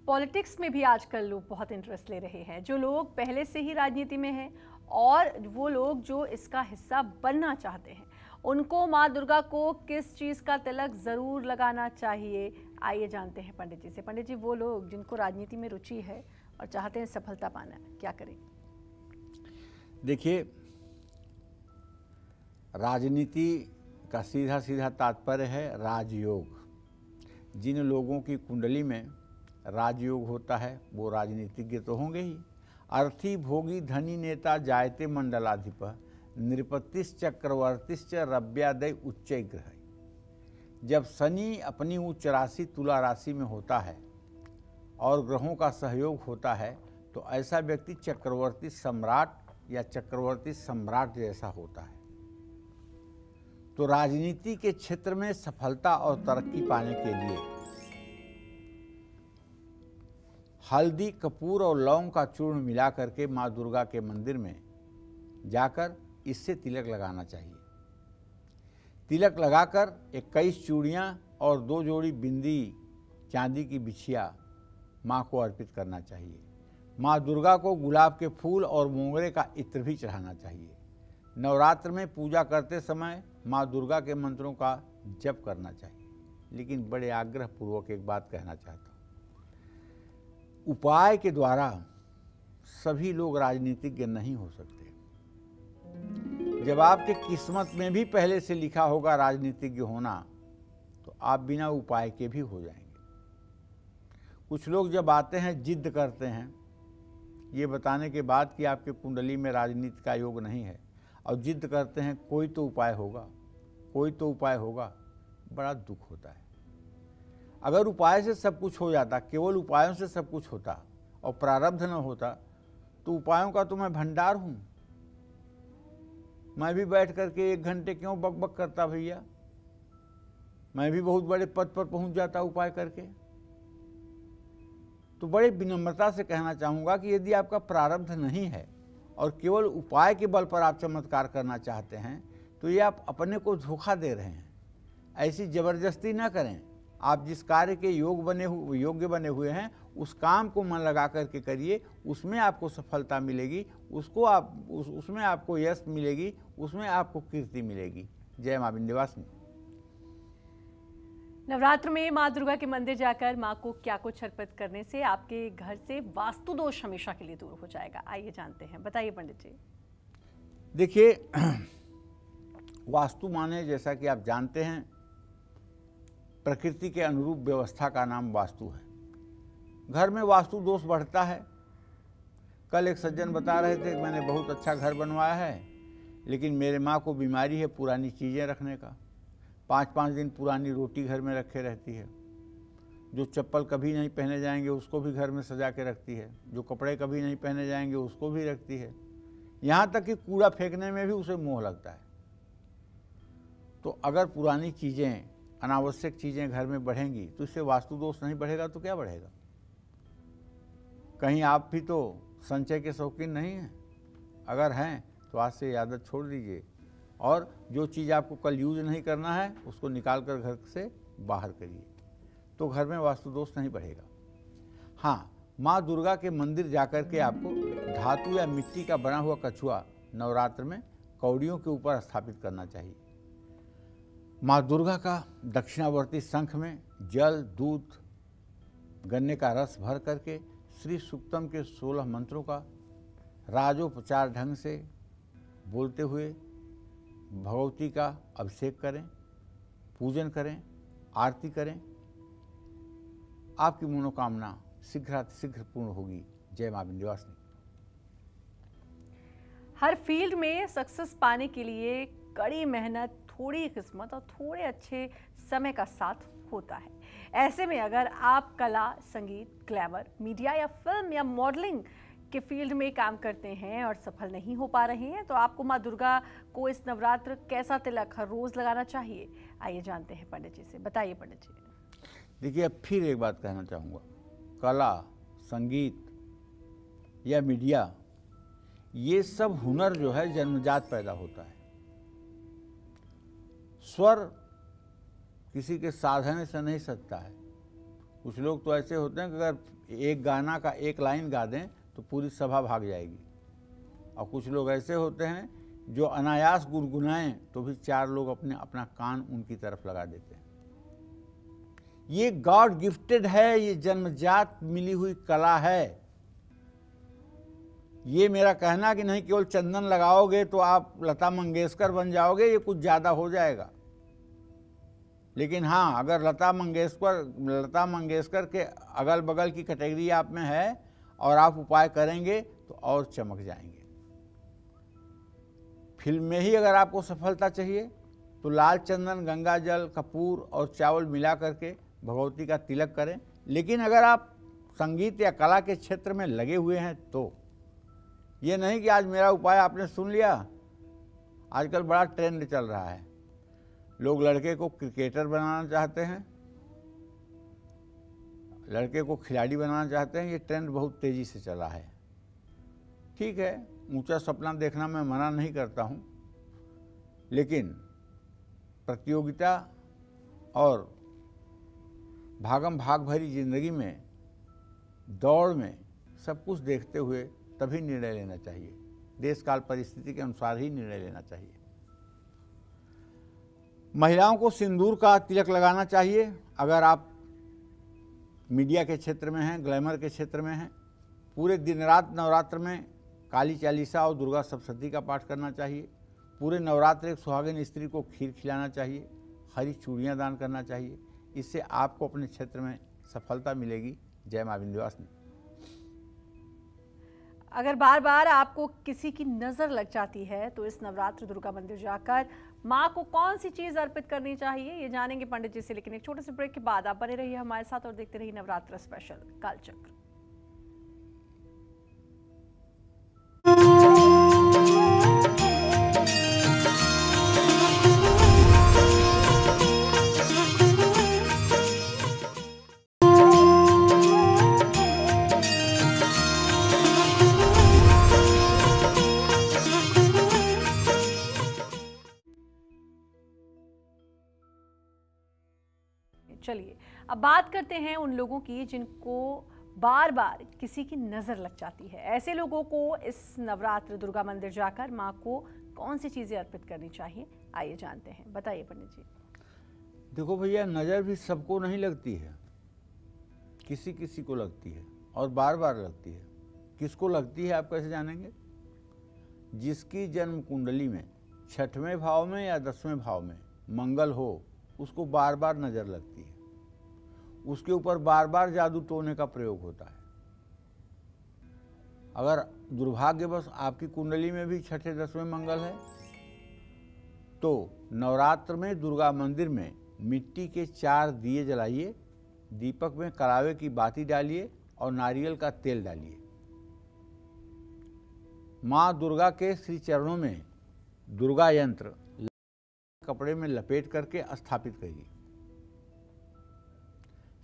पॉलिटिक्स में भी आजकल लोग बहुत इंटरेस्ट ले रहे हैं। जो लोग पहले से ही राजनीति में हैं और वो लोग जो इसका हिस्सा बनना चाहते हैं, उनको मां दुर्गा को किस चीज़ का तिलक ज़रूर लगाना चाहिए, आइए जानते हैं पंडित जी से। पंडित जी, वो लोग जिनको राजनीति में रुचि है और चाहते हैं सफलता पाना, क्या करें? देखिए, राजनीति का सीधा सीधा तात्पर्य है राजयोग। जिन लोगों की कुंडली में राजयोग होता है वो राजनीतिज्ञ तो होंगे ही। अर्थी भोगी धनी नेता जायते मंडलाधिप नृपतिश्च चक्रवर्तिश्च रव्यादय उच्च ग्रह। जब शनि अपनी उच्च राशि तुला राशि में होता है और ग्रहों का सहयोग होता है तो ऐसा व्यक्ति चक्रवर्ती सम्राट या चक्रवर्ती सम्राट जैसा होता है। तो राजनीति के क्षेत्र में सफलता और तरक्की पाने के लिए हल्दी, कपूर और लौंग का चूर्ण मिला करके माँ दुर्गा के मंदिर में जाकर इससे तिलक लगाना चाहिए। तिलक लगाकर 21 चूड़ियाँ और 2 जोड़ी बिंदी चांदी की बिछिया माँ को अर्पित करना चाहिए। माँ दुर्गा को गुलाब के फूल और मोंगरे का इत्र भी चढ़ाना चाहिए। नवरात्र में पूजा करते समय माँ दुर्गा के मंत्रों का जप करना चाहिए। लेकिन बड़े आग्रहपूर्वक एक बात कहना चाहता हूँ, उपाय के द्वारा सभी लोग राजनीतिज्ञ नहीं हो सकते। जब आपके किस्मत में भी पहले से लिखा होगा राजनीतिज्ञ होना, तो आप बिना उपाय के भी हो जाएंगे। कुछ लोग जब आते हैं जिद्द करते हैं ये बताने के बाद कि आपके कुंडली में राजनीति का योग नहीं है और जिद्द करते हैं कोई तो उपाय होगा, कोई तो उपाय होगा। बड़ा दुख होता है। अगर उपाय से सब कुछ हो जाता, केवल उपायों से सब कुछ होता और प्रारब्ध न होता, तो उपायों का तो मैं भंडार हूँ। मैं भी बैठ करके 1 घंटे क्यों बकबक करता भैया, मैं भी बहुत बड़े पद पर पहुँच जाता उपाय करके। तो बड़े विनम्रता से कहना चाहूँगा कि यदि आपका प्रारब्ध नहीं है और केवल उपाय के बल पर आप चमत्कार करना चाहते हैं तो ये आप अपने को धोखा दे रहे हैं। ऐसी ज़बरदस्ती ना करें। आप जिस कार्य के योग्य बने हुए हैं उस काम को मन लगा करके करिए, उसमें आपको सफलता मिलेगी, उसमें आपको यश मिलेगी, उसमें आपको कीर्ति मिलेगी। जय मां विंध्यवासिनी। नवरात्र में माँ दुर्गा के मंदिर जाकर माँ को क्या कुछ अर्पित करने से आपके घर से वास्तु दोष हमेशा के लिए दूर हो जाएगा, आइए जानते हैं। बताइए पंडित जी। देखिए, वास्तु माने, जैसा कि आप जानते हैं, प्रकृति के अनुरूप व्यवस्था का नाम वास्तु है। घर में वास्तु दोष बढ़ता है। कल एक सज्जन बता रहे थे कि मैंने बहुत अच्छा घर बनवाया है लेकिन मेरे माँ को बीमारी है पुरानी चीज़ें रखने का। 5-5 दिन पुरानी रोटी घर में रखे रहती है, जो चप्पल कभी नहीं पहने जाएंगे उसको भी घर में सजा के रखती है, जो कपड़े कभी नहीं पहने जाएंगे उसको भी रखती है, यहाँ तक कि कूड़ा फेंकने में भी उसे मोह लगता है। तो अगर पुरानी चीज़ें अनावश्यक चीज़ें घर में बढ़ेंगी तो इससे वास्तु दोष नहीं बढ़ेगा तो क्या बढ़ेगा। कहीं आप भी तो संचय के शौकीन नहीं हैं, अगर हैं तो आज से आदत छोड़ दीजिए और जो चीज़ आपको कल यूज नहीं करना है उसको निकाल कर घर से बाहर करिए तो घर में वास्तु दोष नहीं बढ़ेगा। हाँ, माँ दुर्गा के मंदिर जाकर के आपको धातु या मिट्टी का बना हुआ कछुआ नवरात्र में कौड़ियों के ऊपर स्थापित करना चाहिए। माँ दुर्गा का दक्षिणावर्ती शंख में जल, दूध, गन्ने का रस भर करके श्री सुक्तम के 16 मंत्रों का राजोपचार ढंग से बोलते हुए भगवती का अभिषेक करें, पूजन करें, आरती करें। आपकी मनोकामना शीघ्रातिशीघ्र पूर्ण होगी। जय मां विंध्यवासिनी। हर फील्ड में सक्सेस पाने के लिए कड़ी मेहनत, थोड़ी किस्मत और थोड़े अच्छे समय का साथ होता है। ऐसे में अगर आप कला, संगीत, ग्लैमर, मीडिया या फिल्म या मॉडलिंग के फील्ड में काम करते हैं और सफल नहीं हो पा रहे हैं तो आपको माँ दुर्गा को इस नवरात्र कैसा तिलक हर रोज़ लगाना चाहिए, आइए जानते हैं पंडित जी से। बताइए पंडित जी। देखिए, अब फिर एक बात कहना चाहूँगा, कला, संगीत या मीडिया, ये सब हुनर जो है जन्मजात पैदा होता है। स्वर किसी के साधने से नहीं सकता है। कुछ लोग तो ऐसे होते हैं कि अगर एक गाना का एक लाइन गा दें तो पूरी सभा भाग जाएगी, और कुछ लोग ऐसे होते हैं जो अनायास गुनगुनाएं तो भी चार लोग अपने अपना कान उनकी तरफ लगा देते हैं। ये गॉड गिफ्टेड है, ये जन्मजात मिली हुई कला है। ये मेरा कहना कि नहीं केवल चंदन लगाओगे तो आप लता मंगेशकर बन जाओगे, ये कुछ ज़्यादा हो जाएगा। लेकिन हाँ, अगर लता मंगेशकर के अगल बगल की कैटेगरी आप में है और आप उपाय करेंगे तो और चमक जाएंगे। फिल्म में ही अगर आपको सफलता चाहिए तो लाल चंदन, गंगा जल, कपूर और चावल मिला करके भगवती का तिलक करें। लेकिन अगर आप संगीत या कला के क्षेत्र में लगे हुए हैं तो ये नहीं कि आज मेरा उपाय आपने सुन लिया। आजकल बड़ा ट्रेंड चल रहा है, लोग लड़के को क्रिकेटर बनाना चाहते हैं, लड़के को खिलाड़ी बनाना चाहते हैं। ये ट्रेंड बहुत तेज़ी से चला है। ठीक है, ऊंचा सपना देखना मैं मना नहीं करता हूँ, लेकिन प्रतियोगिता और भागम भाग भरी जिंदगी में, दौड़ में सब कुछ देखते हुए तभी निर्णय लेना चाहिए। देश काल परिस्थिति के अनुसार ही निर्णय लेना चाहिए। महिलाओं को सिंदूर का तिलक लगाना चाहिए अगर आप मीडिया के क्षेत्र में हैं, ग्लैमर के क्षेत्र में हैं। पूरे दिन रात नवरात्र में काली चालीसा और दुर्गा सप्तशती का पाठ करना चाहिए। पूरे नवरात्र एक सुहागिन स्त्री को खीर खिलाना चाहिए, हरी चूड़ियाँ दान करना चाहिए। इससे आपको अपने क्षेत्र में सफलता मिलेगी। जय मां विंध्यवासिनी। अगर बार बार आपको किसी की नज़र लग जाती है तो इस नवरात्र दुर्गा मंदिर जाकर माँ को कौन सी चीज़ अर्पित करनी चाहिए, ये जानेंगे पंडित जी से। लेकिन एक छोटे से ब्रेक के बाद आप बने रहिए हमारे साथ और देखते रहिए नवरात्र स्पेशल कालचक्र। चलिए अब बात करते हैं उन लोगों की जिनको बार बार किसी की नज़र लग जाती है। ऐसे लोगों को इस नवरात्र दुर्गा मंदिर जाकर माँ को कौन सी चीज़ें अर्पित करनी चाहिए, आइए जानते हैं। बताइए पंडित जी। देखो भैया, नज़र भी सबको नहीं लगती है, किसी किसी को लगती है और बार बार लगती है। किसको लगती है आप कैसे जानेंगे? जिसकी जन्म कुंडली में 6वें भाव में या 10वें भाव में मंगल हो उसको बार बार नज़र लगती है, उसके ऊपर बार बार जादू टोने का प्रयोग होता है। अगर दुर्भाग्यवश आपकी कुंडली में भी 6वें 10वें मंगल है तो नवरात्र में दुर्गा मंदिर में मिट्टी के 4 दिए जलाइए, दीपक में करावे की बाती डालिए और नारियल का तेल डालिए। माँ दुर्गा के श्री चरणों में दुर्गा यंत्र कपड़े में लपेट करके स्थापित करिए।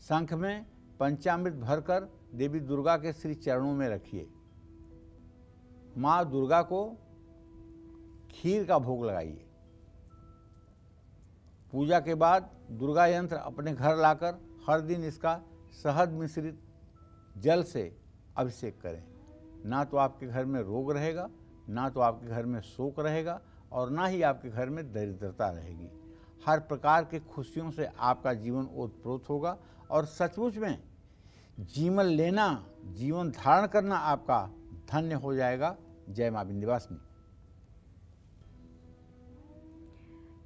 शंख में पंचामृत भरकर देवी दुर्गा के श्री चरणों में रखिए। माँ दुर्गा को खीर का भोग लगाइए। पूजा के बाद दुर्गा यंत्र अपने घर लाकर हर दिन इसका शहद मिश्रित जल से अभिषेक करें। ना तो आपके घर में रोग रहेगा, ना तो आपके घर में शोक रहेगा, और ना ही आपके घर में दरिद्रता रहेगी। हर प्रकार के खुशियों से आपका जीवन ओतप्रोत होगा और सचमुच में जीवन लेना, जीवन धारण करना आपका धन्य हो जाएगा। जय मां विंध्यवासिनी।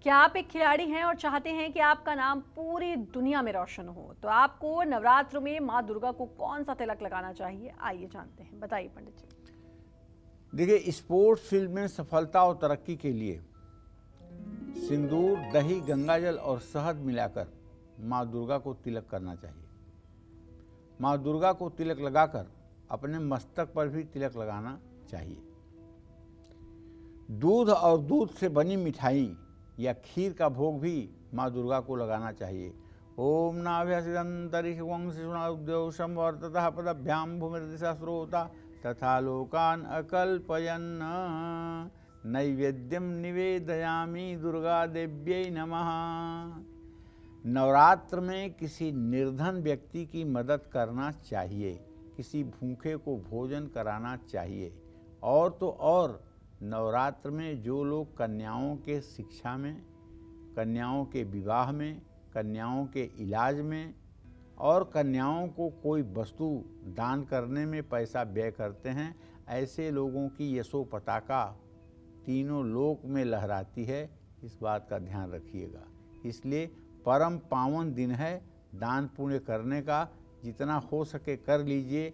क्या आप एक खिलाड़ी हैं और चाहते हैं कि आपका नाम पूरी दुनिया में रोशन हो, तो आपको नवरात्र में मां दुर्गा को कौन सा तिलक लगाना चाहिए? आइए जानते हैं, बताइए पंडित जी। देखिए, स्पोर्ट्स फील्ड में सफलता और तरक्की के लिए सिंदूर, दही, गंगाजल और शहद मिलाकर मां दुर्गा को तिलक करना चाहिए। मां दुर्गा को तिलक लगाकर अपने मस्तक पर भी तिलक लगाना चाहिए। दूध और दूध से बनी मिठाई या खीर का भोग भी माँ दुर्गा को लगाना चाहिए। ओम नाभ्यासिदंतरिषवंशिशुनाद्योषम वर्ततः पदभ्याम भूमिर्दिशा स्रोता तथा लोकान अकल्पयन् नैवेद्यम निवेदयामी दुर्गा देव्यै नमः। नवरात्र में किसी निर्धन व्यक्ति की मदद करना चाहिए, किसी भूखे को भोजन कराना चाहिए। और तो और नवरात्र में जो लोग कन्याओं के शिक्षा में, कन्याओं के विवाह में, कन्याओं के इलाज में और कन्याओं को कोई वस्तु दान करने में पैसा व्यय करते हैं, ऐसे लोगों की यशो पताका तीनों लोक में लहराती है। इस बात का ध्यान रखिएगा। इसलिए परम पावन दिन है दान पुण्य करने का। जितना हो सके कर लीजिए,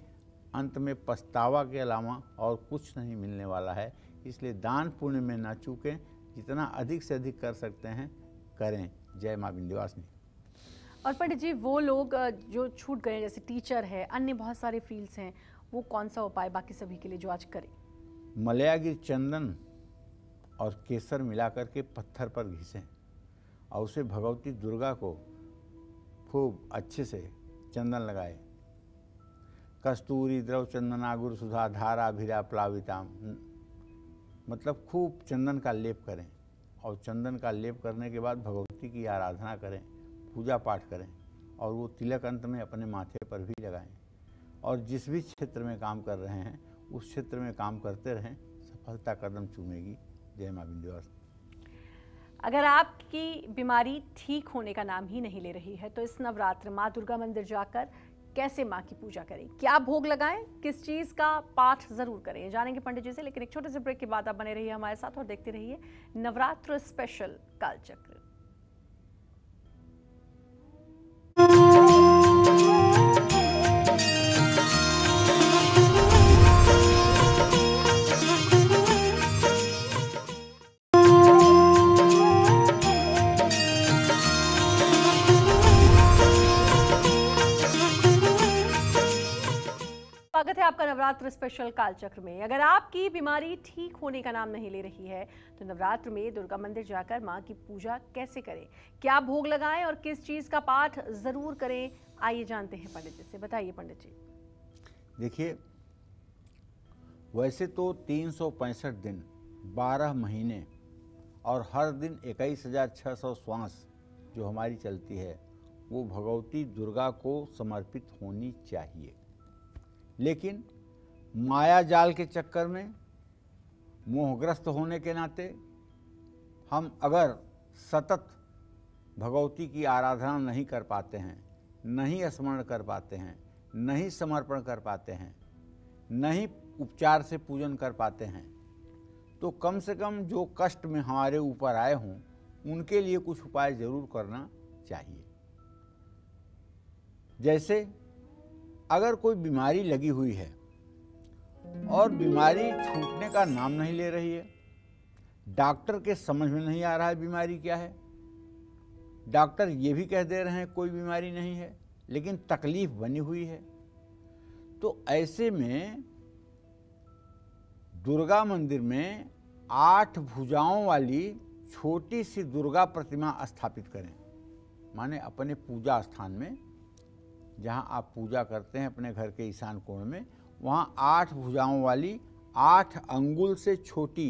अंत में पछतावा के अलावा और कुछ नहीं मिलने वाला है। इसलिए दान पुण्य में ना चूकें, जितना अधिक से अधिक कर सकते हैं करें। जय मां विंध्यवासिनी। और पंडित जी, वो लोग जो छूट गए, जैसे टीचर है, अन्य बहुत सारे फील्ड्स हैं, वो कौन सा उपाय बाकी सभी के लिए जो आज करें? मलयागिर चंदन और केसर मिलाकर के पत्थर पर घिसें और उसे भगवती दुर्गा को खूब अच्छे से चंदन लगाए। कस्तूरी द्रव चंदनागुर सुधा धारा भिरा प्लाविताम, मतलब खूब चंदन का लेप करें और चंदन का लेप करने के बाद भगवती की आराधना करें, पूजा पाठ करें और वो तिलक अंत में अपने माथे पर भी लगाएं। और जिस भी क्षेत्र में काम कर रहे हैं उस क्षेत्र में काम करते रहें, सफलता कदम चूमेगी। जय मां विंध्यवासिनी। अगर आपकी बीमारी ठीक होने का नाम ही नहीं ले रही है, तो इस नवरात्र माँ दुर्गा मंदिर जाकर कैसे माँ की पूजा करें, क्या भोग लगाएं, किस चीज़ का पाठ जरूर करें, जानेंगे पंडित जी से। लेकिन एक छोटे से ब्रेक के बाद आप बने रहिए हमारे साथ और देखते रहिए नवरात्र स्पेशल कालचक्र। आपका नवरात्र स्पेशल कालचक्र में। अगर आपकी बीमारी ठीक होने का नाम नहीं ले रही है, तो नवरात्र में दुर्गा मंदिर जाकर मां की पूजा कैसे करें, क्या भोग लगाएं और किस चीज का पाठ जरूर करें, आइए जानते हैं पंडित जी से। बताइए पंडित जी। देखिए, वैसे तो 365 दिन, 12 महीने और हर दिन 21,600 श्वास जो हमारी चलती है, वो भगवती दुर्गा को समर्पित होनी चाहिए। लेकिन माया जाल के चक्कर में मोहग्रस्त होने के नाते हम अगर सतत भगवती की आराधना नहीं कर पाते हैं, नहीं स्मरण कर पाते हैं, नहीं समर्पण कर पाते हैं, नहीं उपचार से पूजन कर पाते हैं, तो कम से कम जो कष्ट में हमारे ऊपर आए हों उनके लिए कुछ उपाय ज़रूर करना चाहिए। जैसे अगर कोई बीमारी लगी हुई है और बीमारी छूटने का नाम नहीं ले रही है, डॉक्टर के समझ में नहीं आ रहा है बीमारी क्या है, डॉक्टर ये भी कह दे रहे हैं कोई बीमारी नहीं है, लेकिन तकलीफ बनी हुई है, तो ऐसे में दुर्गा मंदिर में 8 भुजाओं वाली छोटी सी दुर्गा प्रतिमा स्थापित करें। माने अपने पूजा स्थान में जहां आप पूजा करते हैं अपने घर के ईशान कोण में, वहां 8 भुजाओं वाली 8 अंगुल से छोटी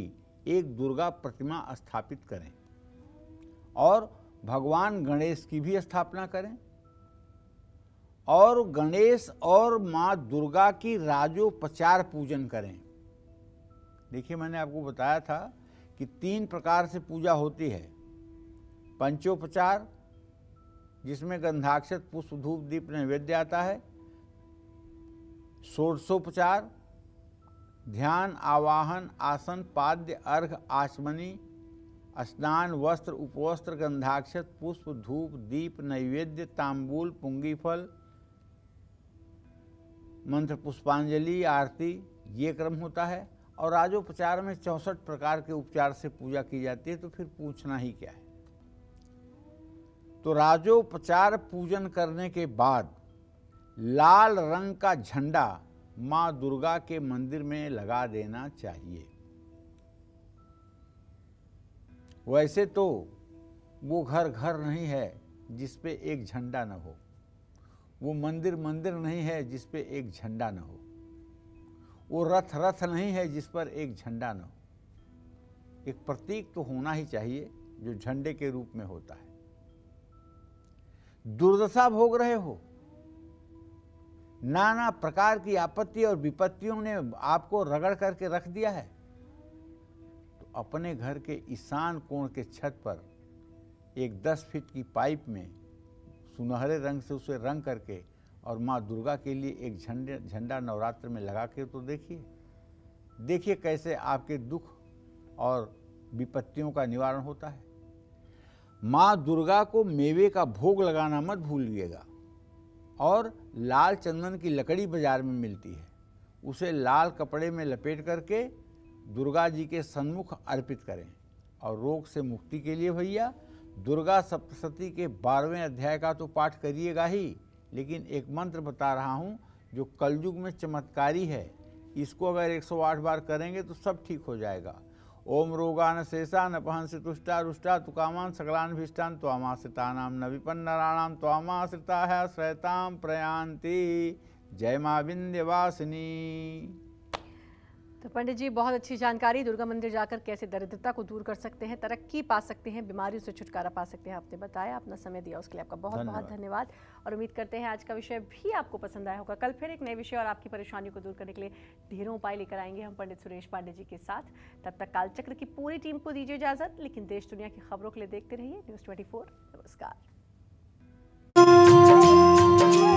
एक दुर्गा प्रतिमा स्थापित करें और भगवान गणेश की भी स्थापना करें और गणेश और माँ दुर्गा की राजोपचार पूजन करें। देखिए, मैंने आपको बताया था कि 3 प्रकार से पूजा होती है। पंचोपचार, जिसमें गंधाक्षत पुष्प धूप दीप नैवेद्य आता है। षोडशोपचार, ध्यान आवाहन आसन पाद्य अर्घ आचमनी स्नान वस्त्र उपवस्त्र गंधाक्षत पुष्प धूप दीप नैवेद्य तांबूल पुंगी फल मंत्र पुष्पांजलि आरती, ये क्रम होता है। और राजोपचार में 64 प्रकार के उपचार से पूजा की जाती है, तो फिर पूछना ही क्या है। तो राजोपचार पूजन करने के बाद लाल रंग का झंडा माँ दुर्गा के मंदिर में लगा देना चाहिए। वैसे तो वो घर घर नहीं है जिस पे एक झंडा न हो, वो मंदिर मंदिर नहीं है जिस पे एक झंडा न हो, वो रथ रथ नहीं है जिस पर एक झंडा न हो। एक प्रतीक तो होना ही चाहिए जो झंडे के रूप में होता है। दुर्दशा भोग रहे हो, नाना प्रकार की आपत्ति और विपत्तियों ने आपको रगड़ करके रख दिया है, तो अपने घर के ईशान कोण के छत पर एक 10 फीट की पाइप में सुनहरे रंग से उसे रंग करके और माँ दुर्गा के लिए एक झंडा नवरात्र में लगा के तो देखिए कैसे आपके दुख और विपत्तियों का निवारण होता है। माँ दुर्गा को मेवे का भोग लगाना मत भूलिएगा। और लाल चंदन की लकड़ी बाजार में मिलती है, उसे लाल कपड़े में लपेट करके दुर्गा जी के सन्मुख अर्पित करें। और रोग से मुक्ति के लिए भैया दुर्गा सप्तशती के 12वें अध्याय का तो पाठ करिएगा ही, लेकिन एक मंत्र बता रहा हूँ जो कलयुग में चमत्कारी है। इसको अगर 108 बार करेंगे तो सब ठीक हो जाएगा। ओम रोगान शेषान अपहंस तुष्टा रुष्टा तुकामान सकलान भीष्टान त्वामाश्रितानाम न विपन्नराणाम त्वामाश्रिता है श्रयताम प्रयांति। जय मां विंध्यवासिनी। तो पंडित जी, बहुत अच्छी जानकारी, दुर्गा मंदिर जाकर कैसे दरिद्रता को दूर कर सकते हैं, तरक्की पा सकते हैं, बीमारियों से छुटकारा पा सकते हैं, आपने बताया। अपना समय दिया उसके लिए आपका बहुत बहुत धन्यवाद। और उम्मीद करते हैं आज का विषय भी आपको पसंद आया होगा। कल फिर एक नए विषय और आपकी परेशानियों को दूर करने के लिए ढेरों उपाय लेकर आएंगे हम पंडित सुरेश पांडे जी के साथ। तब तक कालचक्र की पूरी टीम को दीजिए इजाजत, लेकिन देश दुनिया की खबरों के लिए देखते रहिए News24। नमस्कार।